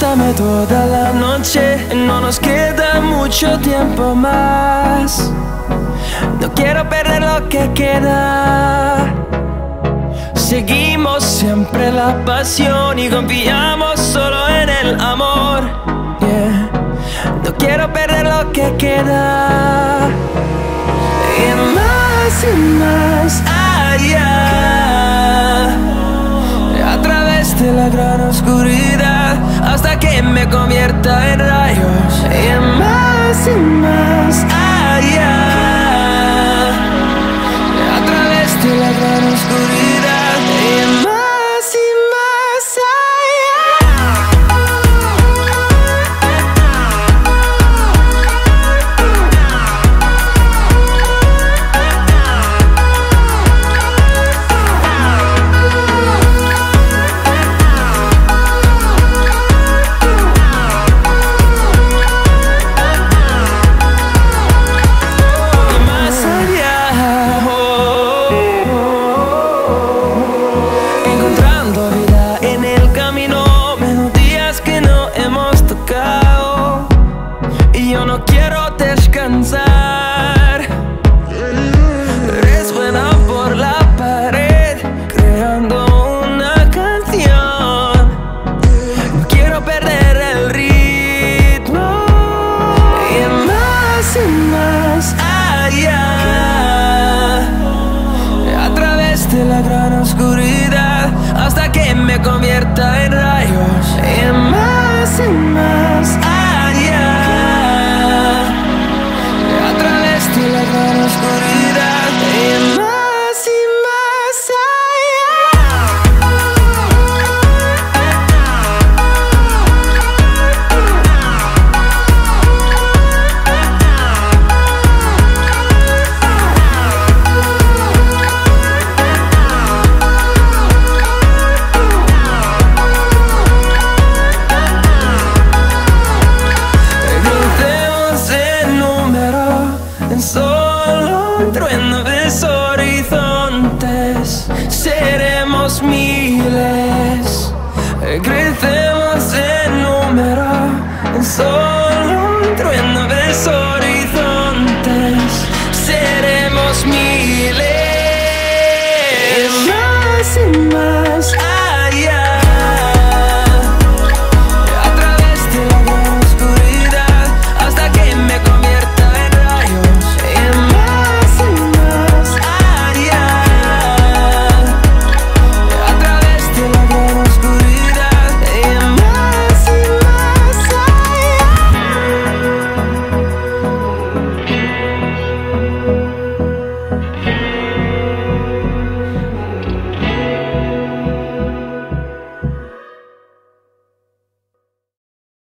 Contéstame toda la noche, no nos queda mucho tiempo más. No quiero perder lo que queda. Seguimos siempre la pasión y confiamos solo en el amor. Yeah. No quiero perder lo que queda. Y más allá, a través de la gran oscuridad, hasta que me convierta en rayos. Y más allá, a través de la gran oscuridad. Y más allá. Resuena por la pared, creando una canción. No quiero perder el ritmo. Y más allá, a través de la gran oscuridad, hasta que me convierta en rayos. Y más